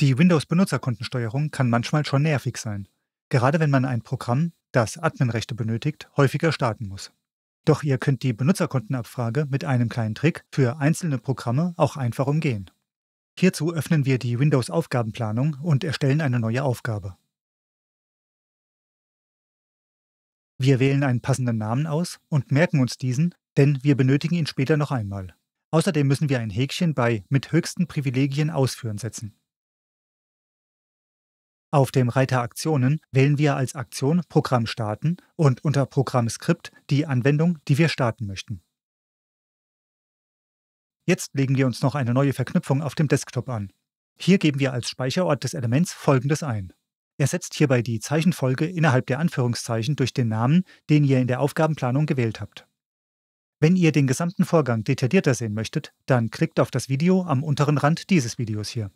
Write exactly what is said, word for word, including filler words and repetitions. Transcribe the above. Die Windows-Benutzerkontensteuerung kann manchmal schon nervig sein, gerade wenn man ein Programm, das Adminrechte benötigt, häufiger starten muss. Doch ihr könnt die Benutzerkontenabfrage mit einem kleinen Trick für einzelne Programme auch einfach umgehen. Hierzu öffnen wir die Windows-Aufgabenplanung und erstellen eine neue Aufgabe. Wir wählen einen passenden Namen aus und merken uns diesen, denn wir benötigen ihn später noch einmal. Außerdem müssen wir ein Häkchen bei »Mit höchsten Privilegien ausführen« setzen. Auf dem Reiter Aktionen wählen wir als Aktion Programm starten und unter Programm Skript die Anwendung, die wir starten möchten. Jetzt legen wir uns noch eine neue Verknüpfung auf dem Desktop an. Hier geben wir als Speicherort des Elements Folgendes ein. Ersetzt hierbei die Zeichenfolge innerhalb der Anführungszeichen durch den Namen, den ihr in der Aufgabenplanung gewählt habt. Wenn ihr den gesamten Vorgang detaillierter sehen möchtet, dann klickt auf das Video am unteren Rand dieses Videos hier.